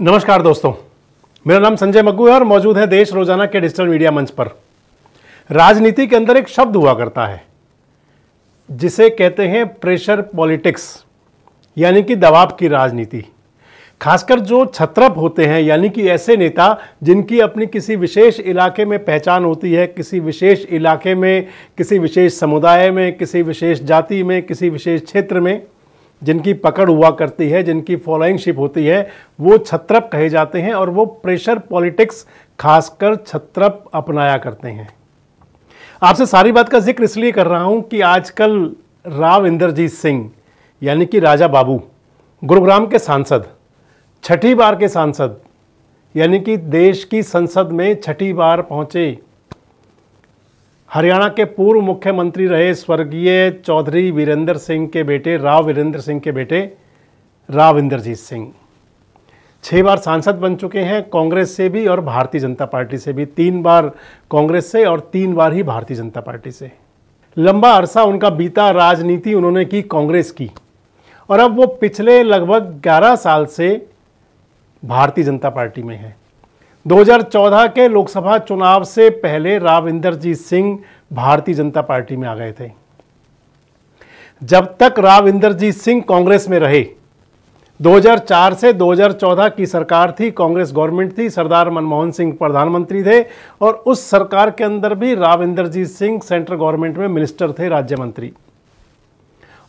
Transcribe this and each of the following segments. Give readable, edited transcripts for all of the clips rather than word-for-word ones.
नमस्कार दोस्तों, मेरा नाम संजय मग्गु है और मौजूद है देश रोजाना के डिजिटल मीडिया मंच पर। राजनीति के अंदर एक शब्द हुआ करता है जिसे कहते हैं प्रेशर पॉलिटिक्स, यानी कि दबाव की राजनीति। खासकर जो छत्रप होते हैं, यानी कि ऐसे नेता जिनकी अपनी किसी विशेष इलाके में पहचान होती है, किसी विशेष इलाके में, किसी विशेष समुदाय में, किसी विशेष जाति में, किसी विशेष क्षेत्र में जिनकी पकड़ हुआ करती है, जिनकी फॉलोइंगशिप होती है, वो छत्रप कहे जाते हैं और वो प्रेशर पॉलिटिक्स खासकर छत्रप अपनाया करते हैं। आपसे सारी बात का जिक्र इसलिए कर रहा हूं कि आजकल राव इंद्रजीत सिंह यानी कि राजा बाबू, गुरुग्राम के सांसद, छठी बार के सांसद, यानी कि देश की संसद में छठी बार पहुंचे। हरियाणा के पूर्व मुख्यमंत्री रहे स्वर्गीय चौधरी वीरेंद्र सिंह के बेटे, राव वीरेंद्र सिंह के बेटे राव इंद्रजीत सिंह 6 बार सांसद बन चुके हैं, कांग्रेस से भी और भारतीय जनता पार्टी से भी। 3 बार कांग्रेस से और 3 बार ही भारतीय जनता पार्टी से। लंबा अरसा उनका बीता, राजनीति उन्होंने की कांग्रेस की, और अब वो पिछले लगभग 11 साल से भारतीय जनता पार्टी में हैं। 2014 के लोकसभा चुनाव से पहले राव इंद्रजीत सिंह भारतीय जनता पार्टी में आ गए थे। जब तक राव इंद्रजीत सिंह कांग्रेस में रहे, 2004 से 2014 की सरकार थी, कांग्रेस गवर्नमेंट थी, सरदार मनमोहन सिंह प्रधानमंत्री थे, और उस सरकार के अंदर भी राव इंद्रजीत सिंह सेंट्रल गवर्नमेंट में मिनिस्टर थे, राज्य मंत्री।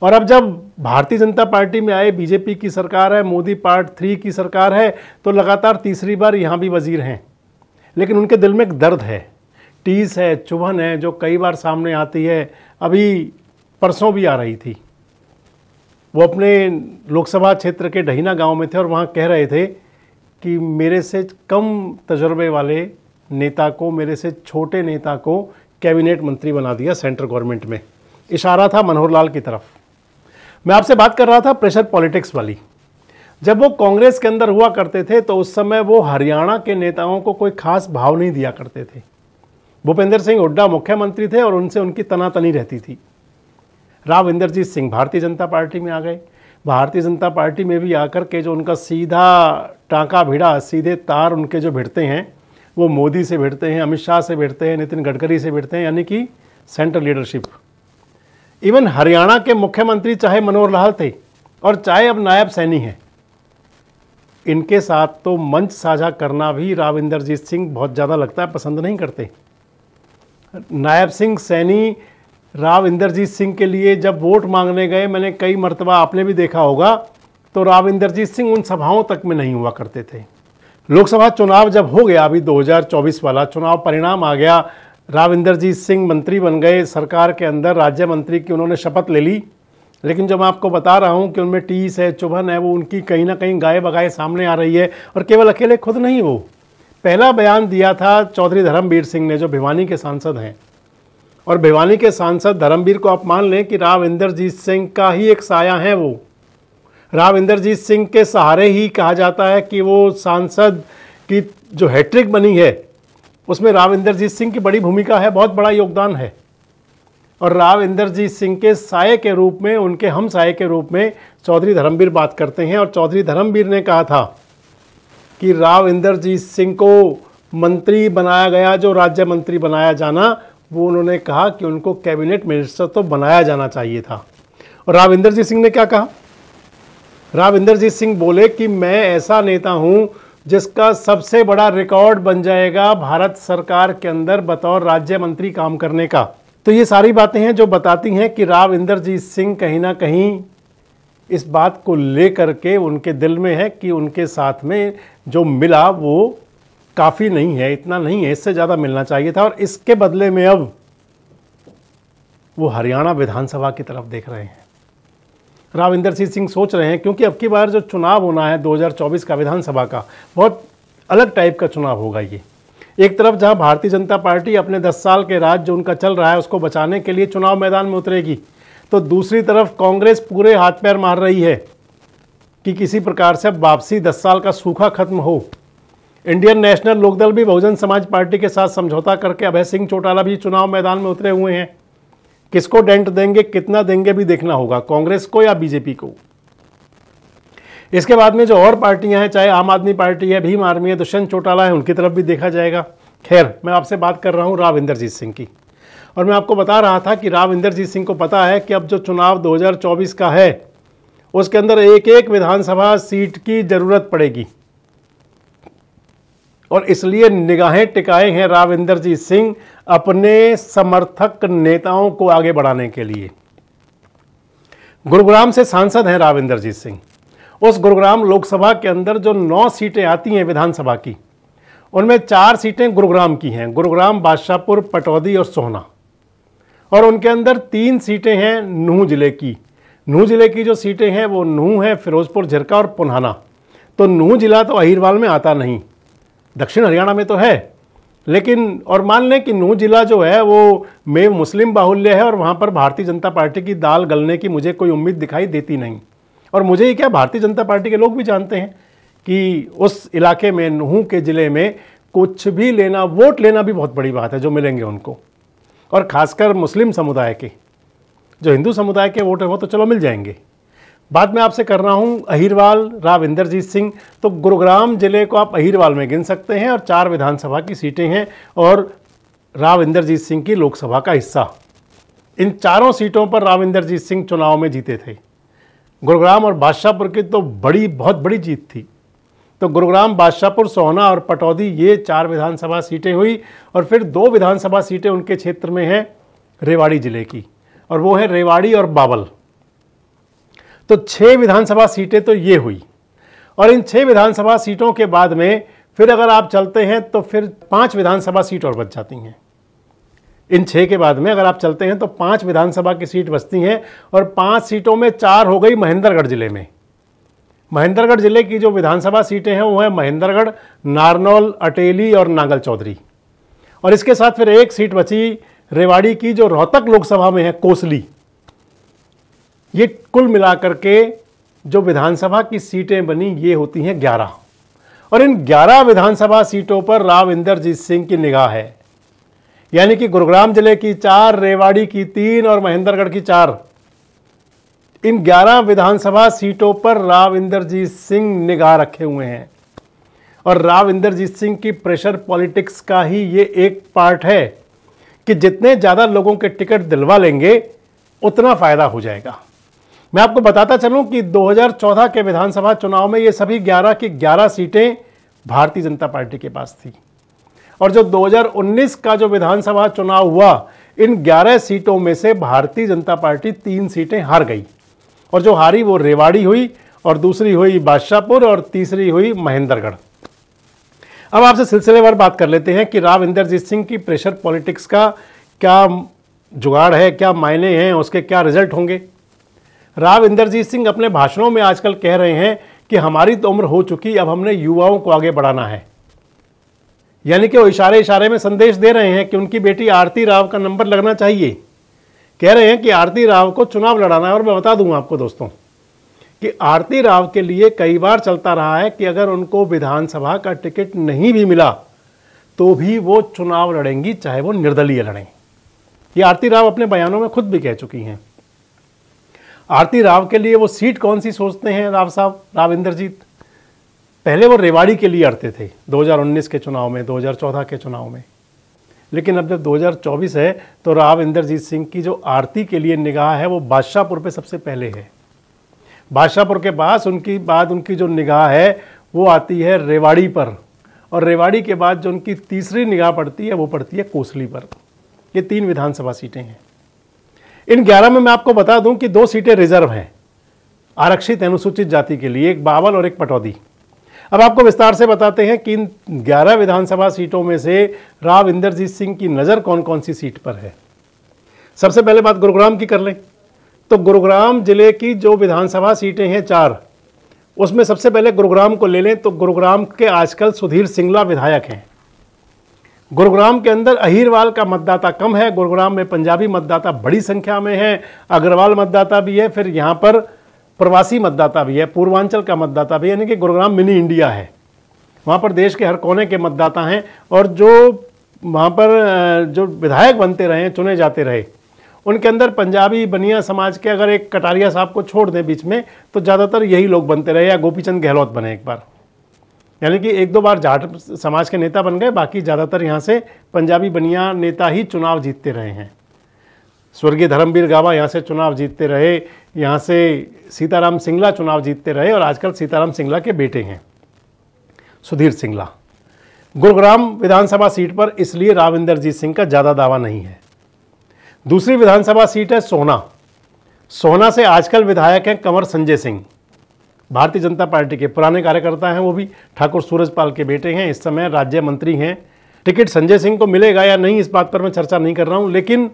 और अब जब भारतीय जनता पार्टी में आए, बीजेपी की सरकार है, मोदी पार्ट 3 की सरकार है, तो लगातार तीसरी बार यहाँ भी वजीर हैं। लेकिन उनके दिल में एक दर्द है, टीस है, चुभन है, जो कई बार सामने आती है। अभी परसों भी आ रही थी। वो अपने लोकसभा क्षेत्र के डहीना गांव में थे और वहाँ कह रहे थे कि मेरे से कम तजुर्बे वाले नेता को, मेरे से छोटे नेता को कैबिनेट मंत्री बना दिया सेंट्रल गवर्नमेंट में। इशारा था मनोहर लाल की तरफ। मैं आपसे बात कर रहा था प्रेशर पॉलिटिक्स वाली। जब वो कांग्रेस के अंदर हुआ करते थे तो उस समय वो हरियाणा के नेताओं को कोई खास भाव नहीं दिया करते थे। भूपेंद्र सिंह हुड्डा मुख्यमंत्री थे और उनसे उनकी तनातनी रहती थी। राव इंद्रजीत सिंह भारतीय जनता पार्टी में आ गए। भारतीय जनता पार्टी में भी आकर के जो उनका सीधा टाँका भिड़ा, सीधे तार उनके जो भिड़ते हैं, वो मोदी से भिड़ते हैं, अमित शाह से भिड़ते हैं, नितिन गडकरी से भिड़ते हैं, यानी कि सेंट्रल लीडरशिप। इवन हरियाणा के मुख्यमंत्री चाहे मनोहर लाल थे और चाहे अब नायब सैनी हैं, इनके साथ तो मंच साझा करना भी राव इंद्रजीत सिंह बहुत ज़्यादा लगता है पसंद नहीं करते। नायब सिंह सैनी राव इंद्रजीत सिंह के लिए जब वोट मांगने गए, मैंने कई मर्तबा, आपने भी देखा होगा, तो राव इंद्रजीत सिंह उन सभाओं तक में नहीं हुआ करते थे। लोकसभा चुनाव जब हो गया, अभी 2024 वाला चुनाव परिणाम आ गया, राव इंद्रजीत सिंह मंत्री बन गए, सरकार के अंदर राज्य मंत्री की उन्होंने शपथ ले ली। लेकिन जो मैं आपको बता रहा हूं कि उनमें टीस है, चुभन है, वो उनकी कहीं ना कहीं गाय बगाए सामने आ रही है। और केवल अकेले खुद नहीं, वो पहला बयान दिया था चौधरी धर्मवीर सिंह ने, जो भिवानी के सांसद हैं। और भिवानी के सांसद धर्मवीर को आप मान लें कि राव इंद्रजीत सिंह का ही एक साया है। वो राव इंद्रजीत सिंह के सहारे ही कहा जाता है कि वो सांसद की जो हैट्रिक बनी है उसमें राव इंद्रजीत सिंह की बड़ी भूमिका है, बहुत बड़ा योगदान है। और राव इंद्रजीत सिंह के साये के रूप में, उनके हम साये के रूप में चौधरी धर्मवीर बात करते हैं। और चौधरी धर्मवीर ने कहा था कि राव इंद्रजीत सिंह को मंत्री बनाया गया, जो राज्य मंत्री बनाया जाना, वो उन्होंने कहा कि उनको कैबिनेट मिनिस्टर तो बनाया जाना चाहिए था। और राव इंद्रजीत सिंह ने क्या कहा? राव इंद्रजीत सिंह बोले कि मैं ऐसा नेता हूँ जिसका सबसे बड़ा रिकॉर्ड बन जाएगा भारत सरकार के अंदर बतौर राज्य मंत्री काम करने का। तो ये सारी बातें हैं जो बताती हैं कि राव इंद्रजीत सिंह कहीं ना कहीं इस बात को लेकर के उनके दिल में है कि उनके साथ में जो मिला वो काफ़ी नहीं है, इतना नहीं है, इससे ज़्यादा मिलना चाहिए था। और इसके बदले में अब वो हरियाणा विधानसभा की तरफ देख रहे हैं। राव इंद्रजीत सिंह सोच रहे हैं, क्योंकि अब की बार जो चुनाव होना है 2024 का विधानसभा का, बहुत अलग टाइप का चुनाव होगा ये। एक तरफ जहां भारतीय जनता पार्टी अपने 10 साल के राज जो उनका चल रहा है उसको बचाने के लिए चुनाव मैदान में उतरेगी, तो दूसरी तरफ कांग्रेस पूरे हाथ पैर मार रही है कि किसी प्रकार से अब वापसी, 10 साल का सूखा खत्म हो। इंडियन नेशनल लोकदल भी बहुजन समाज पार्टी के साथ समझौता करके, अभय सिंह चौटाला भी चुनाव मैदान में उतरे हुए हैं। किसको डेंट देंगे, कितना देंगे, भी देखना होगा, कांग्रेस को या बीजेपी को। इसके बाद में जो और पार्टियां हैं, चाहे आम आदमी पार्टी है, भीम आर्मी है, दुष्यंत चौटाला है, उनकी तरफ भी देखा जाएगा। खैर, मैं आपसे बात कर रहा हूँ राव इंद्रजीत सिंह की, और मैं आपको बता रहा था कि राव इंद्रजीत सिंह को पता है कि अब जो चुनाव 2024 का है उसके अंदर एक एक विधानसभा सीट की ज़रूरत पड़ेगी, और इसलिए निगाहें टिकाए हैं राव इंद्रजीत सिंह अपने समर्थक नेताओं को आगे बढ़ाने के लिए। गुरुग्राम से सांसद हैं राव इंद्रजीत सिंह। उस गुरुग्राम लोकसभा के अंदर जो 9 सीटें आती हैं विधानसभा की, उनमें 4 सीटें गुरुग्राम की हैं, गुरुग्राम, बादशाहपुर, पटौदी और सोहना, और उनके अंदर 3 सीटें हैं नूंह जिले की। नूंह जिले की जो सीटें हैं वो नूंह है, फिरोजपुर, झिरका और पुन्हाना। तो नूंह जिला तो अहिरवाल में आता नहीं, दक्षिण हरियाणा में तो है, लेकिन और मान लें कि नूंह जिला जो है वो में मुस्लिम बाहुल्य है, और वहाँ पर भारतीय जनता पार्टी की दाल गलने की मुझे कोई उम्मीद दिखाई देती नहीं। और मुझे ही क्या, भारतीय जनता पार्टी के लोग भी जानते हैं कि उस इलाके में, नूंह के ज़िले में कुछ भी लेना, वोट लेना भी बहुत बड़ी बात है जो मिलेंगे उनको, और ख़ासकर मुस्लिम समुदाय के। जो हिंदू समुदाय के वोट हैं वो तो चलो मिल जाएंगे। बाद में आपसे कर रहा हूँ अहिरवाल, राव इंद्रजीत सिंह। तो गुरुग्राम ज़िले को आप अहिरवाल में गिन सकते हैं, और 4 विधानसभा की सीटें हैं और राव इंद्रजीत सिंह की लोकसभा का हिस्सा। इन चारों सीटों पर राव इंद्रजीत सिंह चुनाव में जीते थे। गुरुग्राम और बादशाहपुर की तो बहुत बड़ी जीत थी। तो गुरुग्राम, बादशाहपुर, सोहना और पटौदी, ये 4 विधानसभा सीटें हुई, और फिर 2 विधानसभा सीटें उनके क्षेत्र में हैं रेवाड़ी ज़िले की, और वो है रेवाड़ी और बावल। तो 6 विधानसभा सीटें तो ये हुई, और इन 6 विधानसभा सीटों के बाद में फिर अगर आप चलते हैं तो फिर 5 विधानसभा सीट और बच जाती हैं। इन 6 के बाद में अगर आप चलते हैं तो 5 विधानसभा की सीट बचती हैं, और 5 सीटों में 4 हो गई महेंद्रगढ़ ज़िले में। महेंद्रगढ़ ज़िले की जो विधानसभा सीटें हैं वो है महेंद्रगढ़, नारनौल, अटेली और नांगल चौधरी। और इसके साथ फिर 1 सीट बची रेवाड़ी की जो रोहतक लोकसभा में है, कोसली। ये कुल मिलाकर के जो विधानसभा की सीटें बनी ये होती हैं 11, और इन 11 विधानसभा सीटों पर राव इंद्रजीत सिंह की निगाह है। यानी कि गुरुग्राम जिले की 4, रेवाड़ी की 3 और महेंद्रगढ़ की 4, इन 11 विधानसभा सीटों पर राव इंद्रजीत सिंह निगाह रखे हुए हैं। और राव इंद्रजीत सिंह की प्रेशर पॉलिटिक्स का ही ये एक पार्ट है कि जितने ज़्यादा लोगों के टिकट दिलवा लेंगे उतना फ़ायदा हो जाएगा। मैं आपको बताता चलूं कि 2014 के विधानसभा चुनाव में ये सभी 11 की 11 सीटें भारतीय जनता पार्टी के पास थी, और जो 2019 का जो विधानसभा चुनाव हुआ, इन 11 सीटों में से भारतीय जनता पार्टी 3 सीटें हार गई, और जो हारी वो रेवाड़ी हुई, और दूसरी हुई बादशाहपुर, और तीसरी हुई महेंद्रगढ़। अब आपसे सिलसिलेवार बात कर लेते हैं कि राव इंद्रजीत सिंह की प्रेशर पॉलिटिक्स का क्या जुगाड़ है, क्या मायने हैं, उसके क्या रिजल्ट होंगे। राव इंद्रजीत सिंह अपने भाषणों में आजकल कह रहे हैं कि हमारी तो उम्र हो चुकी, अब हमने युवाओं को आगे बढ़ाना है। यानी कि वो इशारे इशारे में संदेश दे रहे हैं कि उनकी बेटी आरती राव का नंबर लगना चाहिए। कह रहे हैं कि आरती राव को चुनाव लड़ाना है। और मैं बता दूं आपको दोस्तों कि आरती राव के लिए कई बार चलता रहा है कि अगर उनको विधानसभा का टिकट नहीं भी मिला तो भी वो चुनाव लड़ेंगी, चाहे वो निर्दलीय लड़ें। ये आरती राव अपने बयानों में खुद भी कह चुकी हैं। आरती राव के लिए वो सीट कौन सी सोचते हैं राव साहब, राव इंद्रजीत? पहले वो रेवाड़ी के लिए अड़ते थे 2019 के चुनाव में, 2014 के चुनाव में, लेकिन अब जब 2024 है तो राव इंद्रजीत सिंह की जो आरती के लिए निगाह है वो बादशाहपुर पे सबसे पहले है। बादशाहपुर के पास उनकी बाद उनकी जो निगाह है वो आती है रेवाड़ी पर, और रेवाड़ी के बाद जो उनकी तीसरी निगाह पड़ती है वो पड़ती है कोसली पर। ये 3 विधानसभा सीटें हैं। इन 11 में मैं आपको बता दूं कि 2 सीटें रिजर्व हैं, आरक्षित अनुसूचित जाति के लिए, एक बावल और एक पटौदी। अब आपको विस्तार से बताते हैं कि इन 11 विधानसभा सीटों में से राव इंद्रजीत सिंह की नज़र कौन कौन सी सीट पर है। सबसे पहले बात गुरुग्राम की कर लें तो गुरुग्राम ज़िले की जो विधानसभा सीटें हैं 4, उसमें सबसे पहले गुरुग्राम को ले लें तो गुरुग्राम के आजकल सुधीर सिंगला विधायक हैं। गुरुग्राम के अंदर अहिरवाल का मतदाता कम है। गुरुग्राम में पंजाबी मतदाता बड़ी संख्या में है, अग्रवाल मतदाता भी है, फिर यहाँ पर प्रवासी मतदाता भी है, पूर्वांचल का मतदाता भी है, यानी कि गुरुग्राम मिनी इंडिया है। वहाँ पर देश के हर कोने के मतदाता हैं, और जो वहाँ पर जो विधायक बनते रहे, चुने जाते रहे, उनके अंदर पंजाबी बनिया समाज के, अगर एक कटारिया साहब को छोड़ दें बीच में, तो ज़्यादातर यही लोग बनते रहे या गोपीचंद गहलोत बने एक बार, यानी कि एक दो बार जाट समाज के नेता बन गए, बाकी ज़्यादातर यहाँ से पंजाबी बनिया नेता ही चुनाव जीतते रहे हैं। स्वर्गीय धर्मवीर गावा यहाँ से चुनाव जीतते रहे, यहाँ से सीताराम सिंगला चुनाव जीतते रहे, और आजकल सीताराम सिंगला के बेटे हैं सुधीर सिंगला। गुरुग्राम विधानसभा सीट पर इसलिए राव इंद्रजीत सिंह का ज़्यादा दावा नहीं है। दूसरी विधानसभा सीट है सोहना। सोहना से आजकल विधायक हैं कंवर संजय सिंह, भारतीय जनता पार्टी के पुराने कार्यकर्ता हैं, वो भी ठाकुर सूरजपाल के बेटे हैं, इस समय राज्य मंत्री हैं। टिकट संजय सिंह को मिलेगा या नहीं इस बात पर मैं चर्चा नहीं कर रहा हूं, लेकिन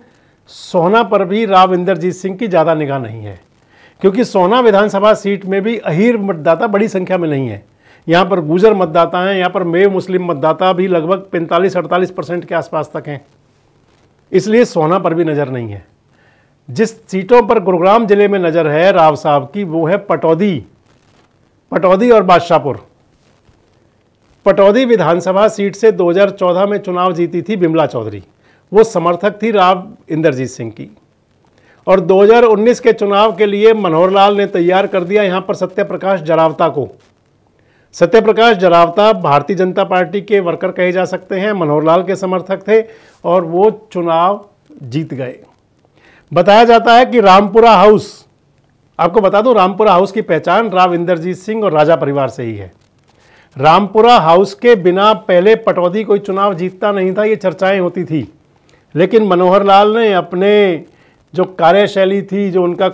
सोहना पर भी राव इंद्रजीत सिंह की ज़्यादा निगाह नहीं है, क्योंकि सोहना विधानसभा सीट में भी अहीर मतदाता बड़ी संख्या में नहीं है। यहाँ पर गुजर मतदाता हैं, यहाँ पर मेव मुस्लिम मतदाता भी लगभग 45-48% के आसपास तक हैं, इसलिए सोहना पर भी नज़र नहीं है। जिस सीटों पर गुरुग्राम जिले में नज़र है राव साहब की, वो है पटौदी और बादशाहपुर। पटौदी विधानसभा सीट से 2014 में चुनाव जीती थी विमला चौधरी, वो समर्थक थी राव इंद्रजीत सिंह की, और 2019 के चुनाव के लिए मनोहर लाल ने तैयार कर दिया यहाँ पर सत्यप्रकाश जरावता को। सत्यप्रकाश जरावता भारतीय जनता पार्टी के वर्कर कहे जा सकते हैं, मनोहर लाल के समर्थक थे और वो चुनाव जीत गए। बताया जाता है कि रामपुरा हाउस, आपको बता दूं रामपुरा हाउस की पहचान राव इंद्रजीत सिंह और राजा परिवार से ही है। रामपुरा हाउस के बिना पहले पटौदी कोई चुनाव जीतता नहीं था, ये चर्चाएं होती थी, लेकिन मनोहर लाल ने अपने जो कार्यशैली थी, जो उनका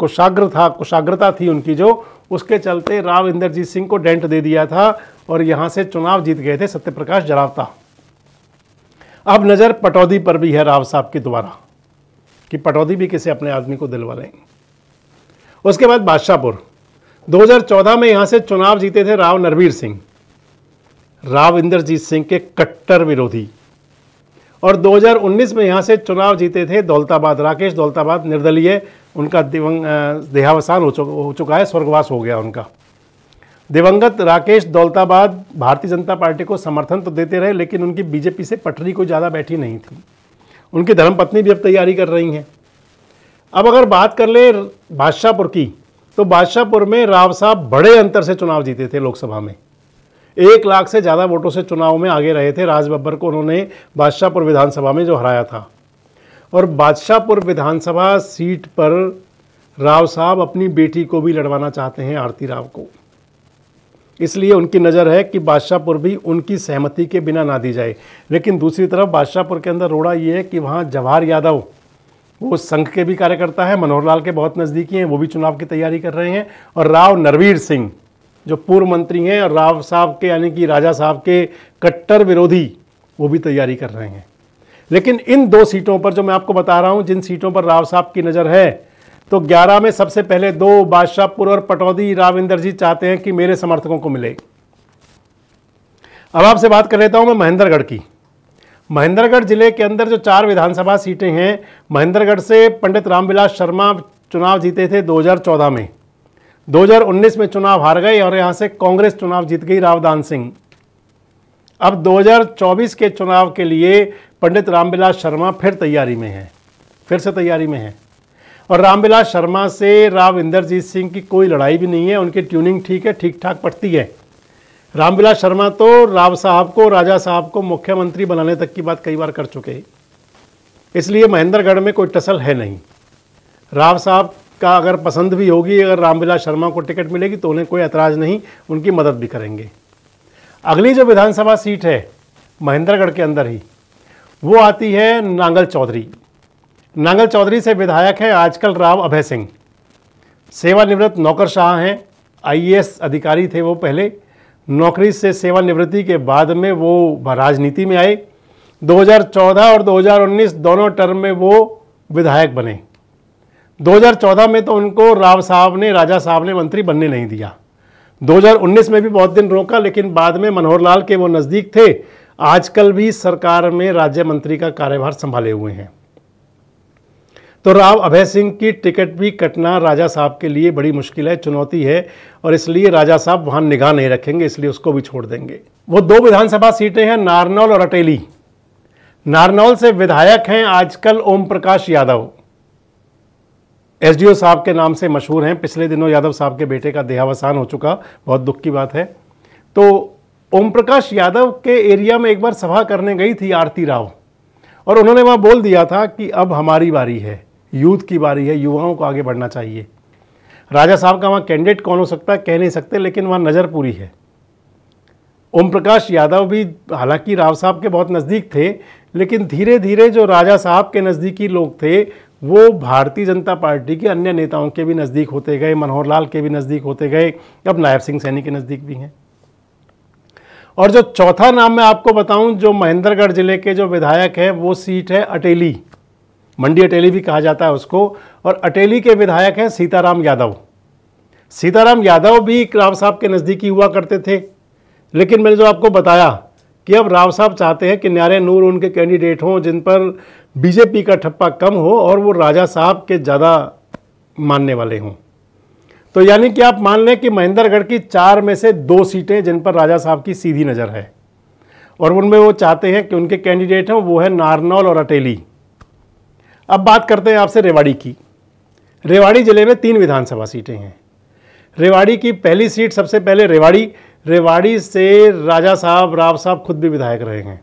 कुशाग्रता थी उनकी, जो उसके चलते राव इंद्रजीत सिंह को डेंट दे दिया था और यहाँ से चुनाव जीत गए थे सत्यप्रकाश जरावता। अब नज़र पटौदी पर भी है राव साहब की दोबारा, कि पटौदी भी किसी अपने आदमी को दिलवा लेंगे। उसके बाद बादशाहपुर, 2014 में यहाँ से चुनाव जीते थे राव नरवीर सिंह, राव इंद्रजीत सिंह के कट्टर विरोधी, और 2019 में यहाँ से चुनाव जीते थे दौलताबाद, राकेश दौलताबाद, निर्दलीय, उनका देहावसान हो चुका है, स्वर्गवास हो गया उनका। दिवंगत राकेश दौलताबाद भारतीय जनता पार्टी को समर्थन तो देते रहे, लेकिन उनकी बीजेपी से पटरी को ज़्यादा बैठी नहीं थी। उनकी धर्मपत्नी भी अब तैयारी कर रही हैं। अब अगर बात कर ले बादशाहपुर की, तो बादशाहपुर में राव साहब बड़े अंतर से चुनाव जीते थे लोकसभा में, 1 लाख से ज़्यादा वोटों से चुनाव में आगे रहे थे। राज बब्बर को उन्होंने बादशाहपुर विधानसभा में जो हराया था, और बादशाहपुर विधानसभा सीट पर राव साहब अपनी बेटी को भी लड़वाना चाहते हैं आरती राव को, इसलिए उनकी नज़र है कि बादशाहपुर भी उनकी सहमति के बिना ना दी जाए। लेकिन दूसरी तरफ बादशाहपुर के अंदर रोड़ा ये है कि वहाँ जवाहर यादव, वो संघ के भी कार्यकर्ता है, मनोहर लाल के बहुत नज़दीकी हैं, वो भी चुनाव की तैयारी कर रहे हैं, और राव नरवीर सिंह जो पूर्व मंत्री हैं और राव साहब के यानी कि राजा साहब के कट्टर विरोधी, वो भी तैयारी कर रहे हैं। लेकिन इन दो सीटों पर जो मैं आपको बता रहा हूं, जिन सीटों पर राव साहब की नज़र है, तो 11 में सबसे पहले 2 बादशाहपुर और पटौदी राव इंद्रजीत चाहते हैं कि मेरे समर्थकों को मिले। अब आपसे बात कर लेता हूं मैं महेंद्रगढ़ की। महेंद्रगढ़ जिले के अंदर जो 4 विधानसभा सीटें हैं, महेंद्रगढ़ से पंडित रामबिलास शर्मा चुनाव जीते थे 2014 में, 2019 में चुनाव हार गए और यहाँ से कांग्रेस चुनाव जीत गई रावदान सिंह। अब 2024 के चुनाव के लिए पंडित रामबिलास शर्मा फिर से तैयारी में हैं, और रामबिलास शर्मा से राव इंद्रजीत सिंह की कोई लड़ाई भी नहीं है, उनकी ट्यूनिंग ठीक ठाक पटती है। रामबिलास शर्मा तो राव साहब को, राजा साहब को मुख्यमंत्री बनाने तक की बात कई बार कर चुके, इसलिए महेंद्रगढ़ में कोई टसल है नहीं। राव साहब का अगर पसंद भी होगी, अगर रामबिलास शर्मा को टिकट मिलेगी तो उन्हें कोई एतराज़ नहीं, उनकी मदद भी करेंगे। अगली जो विधानसभा सीट है महेंद्रगढ़ के अंदर ही, वो आती है नांगल चौधरी। नांगल चौधरी से विधायक हैं आजकल राव अभय सिंह, सेवानिवृत्त नौकरशाह हैं, आईएएस अधिकारी थे वो पहले, नौकरी से सेवानिवृत्ति के बाद में वो राजनीति में आए। 2014 और 2019 दोनों टर्म में वो विधायक बने। 2014 में तो उनको राव साहब ने, राजा साहब ने मंत्री बनने नहीं दिया, 2019 में भी बहुत दिन रोका, लेकिन बाद में मनोहर लाल के वो नज़दीक थे, आजकल भी सरकार में राज्य मंत्री का कार्यभार संभाले हुए हैं। तो राव अभय सिंह की टिकट भी कटना राजा साहब के लिए बड़ी मुश्किल है, चुनौती है, और इसलिए राजा साहब वहाँ निगाह नहीं रखेंगे, इसलिए उसको भी छोड़ देंगे। वो 2 विधानसभा सीटें हैं नारनौल और अटेली। नारनौल से विधायक हैं आजकल ओम प्रकाश यादव, एसडीओ साहब के नाम से मशहूर हैं। पिछले दिनों यादव साहब के बेटे का देहावसान हो चुका, बहुत दुख की बात है। तो ओम प्रकाश यादव के एरिया में एक बार सभा करने गई थी आरती राव, और उन्होंने वहाँ बोल दिया था कि अब हमारी बारी है, यूथ की बारी है, युवाओं को आगे बढ़ना चाहिए। राजा साहब का वहाँ कैंडिडेट कौन हो सकता है कह नहीं सकते, लेकिन वहाँ नज़र पूरी है। ओम प्रकाश यादव भी हालांकि राव साहब के बहुत नज़दीक थे, लेकिन धीरे धीरे जो राजा साहब के नज़दीकी लोग थे वो भारतीय जनता पार्टी के अन्य नेताओं के भी नज़दीक होते गए, मनोहर लाल के भी नज़दीक होते गए, अब नायब सैनी के नज़दीक भी हैं। और जो चौथा नाम मैं आपको बताऊं, जो महेंद्रगढ़ जिले के जो विधायक हैं, वो सीट है अटेली, मंडी अटेली भी कहा जाता है उसको, और अटेली के विधायक हैं सीताराम यादव। सीताराम यादव भी राव साहब के नज़दीकी हुआ करते थे, लेकिन मैंने जो आपको बताया कि अब राव साहब चाहते हैं कि न्यारे नूर उनके कैंडिडेट हों जिन पर बीजेपी का ठप्पा कम हो और वो राजा साहब के ज़्यादा मानने वाले हों। तो यानी कि आप मान लें कि महेंद्रगढ़ की 4 में से 2 सीटें जिन पर राजा साहब की सीधी नज़र है और उनमें वो चाहते हैं कि उनके कैंडिडेट हों, वो है नारनौल और अटेली। अब बात करते हैं आपसे रेवाड़ी की। रेवाड़ी ज़िले में 3 विधानसभा सीटें हैं। रेवाड़ी की पहली सीट, सबसे पहले रेवाड़ी, रेवाड़ी से राजा साहब राव साहब खुद भी विधायक रहे हैं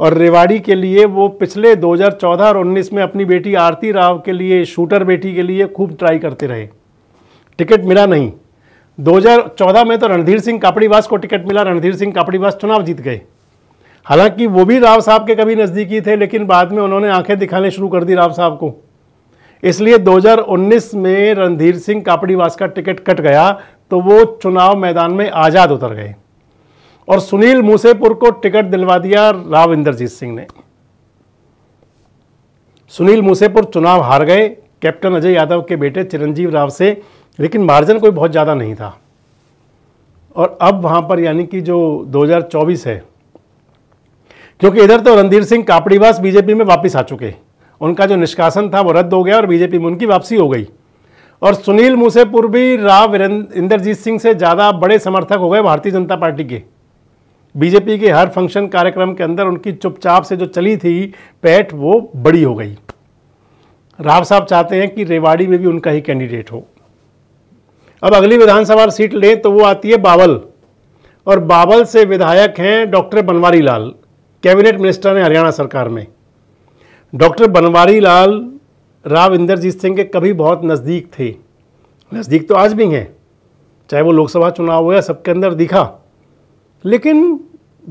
और रेवाड़ी के लिए वो पिछले 2014 और 19 में अपनी बेटी आरती राव के लिए, शूटर बेटी के लिए खूब ट्राई करते रहे, टिकट मिला नहीं। 2014 में तो रणधीर सिंह कापड़ीवास को टिकट मिला, रणधीर सिंह कापड़ीवास चुनाव जीत गए। हालांकि वो भी राव साहब के कभी नज़दीकी थे, लेकिन बाद में उन्होंने आंखें दिखाने शुरू कर दी राव साहब को, इसलिए 2019 में रणधीर सिंह कापड़ीवास का टिकट कट गया तो वो चुनाव मैदान में आज़ाद उतर गए और सुनील मूसेपुर को टिकट दिलवा दिया राव इंद्रजीत सिंह ने। सुनील मूसेपुर चुनाव हार गए कैप्टन अजय यादव के बेटे चिरंजीव राव से, लेकिन मार्जिन कोई बहुत ज़्यादा नहीं था। और अब वहाँ पर यानी कि जो 2024 है, क्योंकि इधर तो रणधीर सिंह कापड़ीवास बीजेपी में वापस आ चुके, उनका जो निष्कासन था वो रद्द हो गया और बीजेपी में उनकी वापसी हो गई, और सुनील मूसेपुर भी राव इंद्रजीत सिंह से ज़्यादा बड़े समर्थक हो गए भारतीय जनता पार्टी के। बीजेपी के हर फंक्शन कार्यक्रम के अंदर उनकी चुपचाप से जो चली थी पैठ, वो बड़ी हो गई। राव साहब चाहते हैं कि रेवाड़ी में भी उनका ही कैंडिडेट हो। अब अगली विधानसभा सीट लें तो वो आती है बावल, और बावल से विधायक हैं doctor Banwari Lal, cabinet minister हैं हरियाणा सरकार में। डॉक्टर बनवारी लाल राव इंद्रजीत सिंह के कभी बहुत नज़दीक थे, नज़दीक तो आज भी हैं, चाहे वो लोकसभा चुनाव हो या सबके अंदर दिखा, लेकिन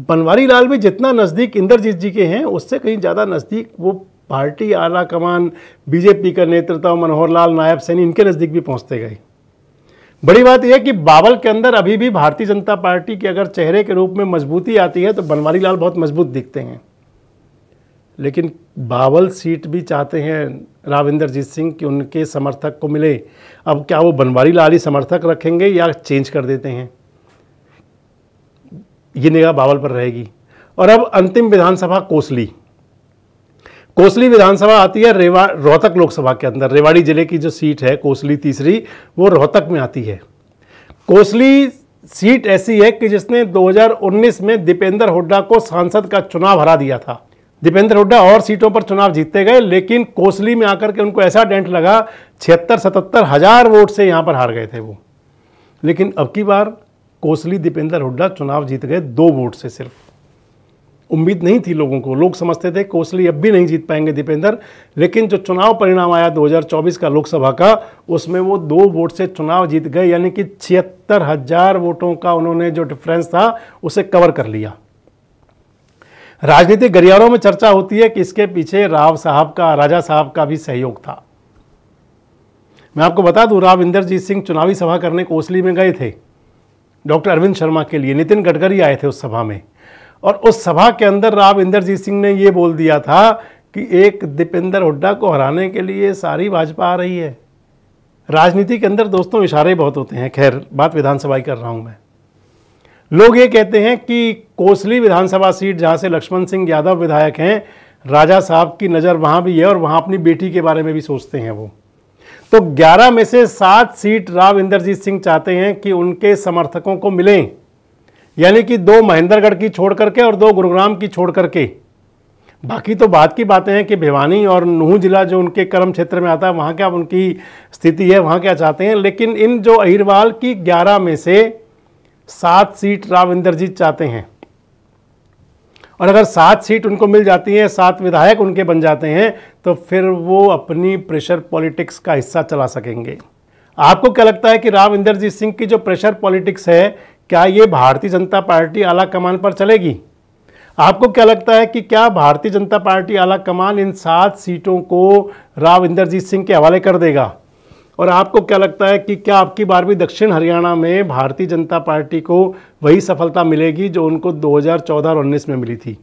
बनवारी लाल भी जितना नज़दीक इंद्रजीत जी के हैं उससे कहीं ज़्यादा नज़दीक वो पार्टी आला कमान, बीजेपी का नेतृत्व, मनोहर लाल, नायब सैनी, इनके नज़दीक भी पहुँचते गए। बड़ी बात यह कि बावल के अंदर अभी भी भारतीय जनता पार्टी के अगर चेहरे के रूप में मजबूती आती है तो बनवारी लाल बहुत मजबूत दिखते हैं, लेकिन बावल सीट भी चाहते हैं राव इंद्रजीत सिंह कि उनके समर्थक को मिले। अब क्या वो बनवारी लाल ही समर्थक रखेंगे या चेंज कर देते हैं, ये निगाह बावल पर रहेगी। और अब अंतिम विधानसभा कोसली। कोसली विधानसभा आती है रोहतक लोकसभा के अंदर। रेवाड़ी जिले की जो सीट है कोसली तीसरी, वो रोहतक में आती है। कोसली सीट ऐसी है कि जिसने 2019 में दीपेंद्र हुड्डा को सांसद का चुनाव हरा दिया था। दीपेंद्र हुड्डा और सीटों पर चुनाव जीतते गए, लेकिन कोसली में आकर के उनको ऐसा डेंट लगा, 76-77 हज़ार वोट से यहाँ पर हार गए थे वो। लेकिन अब की बार कोसली दीपेंद्र हुड्डा चुनाव जीत गए 2 वोट से सिर्फ। उम्मीद नहीं थी लोगों को, लोग समझते थे कोसली अब भी नहीं जीत पाएंगे दीपेंद्र, लेकिन जो चुनाव परिणाम आया 2024 का लोकसभा का, उसमें वो 2 वोट से चुनाव जीत गए, यानी कि 76 हज़ार वोटों का उन्होंने जो डिफरेंस था उसे कवर कर लिया। राजनीतिक गलियारों में चर्चा होती है कि इसके पीछे राव साहब का, राजा साहब का भी सहयोग था। मैं आपको बता दूं, राव इंद्रजीत सिंह चुनावी सभा करने कोसली में गए थे डॉक्टर अरविंद शर्मा के लिए, नितिन गडकरी आए थे उस सभा में, और उस सभा के अंदर राव इंद्रजीत सिंह ने ये बोल दिया था कि एक दीपेंद्र हुड्डा को हराने के लिए सारी भाजपा आ रही है। राजनीति के अंदर दोस्तों इशारे बहुत होते हैं। खैर, बात विधानसभा की कर रहा हूँ मैं। लोग ये कहते हैं कि कोसली विधानसभा सीट जहाँ से लक्ष्मण सिंह यादव विधायक हैं, राजा साहब की नज़र वहाँ भी है और वहाँ अपनी बेटी के बारे में भी सोचते हैं वो। तो 11 में से 7 सीट राव इंद्रजीत सिंह चाहते हैं कि उनके समर्थकों को मिलें, यानी कि 2 महेंद्रगढ़ की छोड़ करके और 2 गुरुग्राम की छोड़ करके। बाकी तो बात की बातें हैं कि भिवानी और नूंह जिला जो उनके कर्म क्षेत्र में आता है वहाँ क्या उनकी स्थिति है, वहाँ क्या चाहते हैं। लेकिन इन जो अहिरवाल की 11 में से 7 सीट राव इंद्रजीत चाहते हैं, और अगर 7 सीट उनको मिल जाती हैं, 7 विधायक उनके बन जाते हैं, तो फिर वो अपनी प्रेशर पॉलिटिक्स का हिस्सा चला सकेंगे। आपको क्या लगता है कि राव इंद्रजीत सिंह की जो प्रेशर पॉलिटिक्स है, क्या ये भारतीय जनता पार्टी आला कमान पर चलेगी? आपको क्या लगता है कि क्या भारतीय जनता पार्टी आला कमान इन 7 सीटों को राव इंद्रजीत सिंह के हवाले कर देगा? और आपको क्या लगता है कि क्या आपकी बार भी दक्षिण हरियाणा में भारतीय जनता पार्टी को वही सफलता मिलेगी जो उनको 2014 और 19 में मिली थी?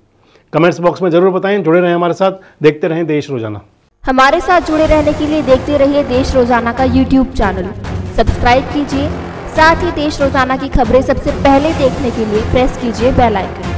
कमेंट्स बॉक्स में ज़रूर बताएं। जुड़े रहें हमारे साथ, देखते रहें देश रोजाना। हमारे साथ जुड़े रहने के लिए देखते रहिए देश रोजाना का यूट्यूब चैनल, सब्सक्राइब कीजिए। साथ ही देश रोजाना की खबरें सबसे पहले देखने के लिए प्रेस कीजिए बेल आइकन।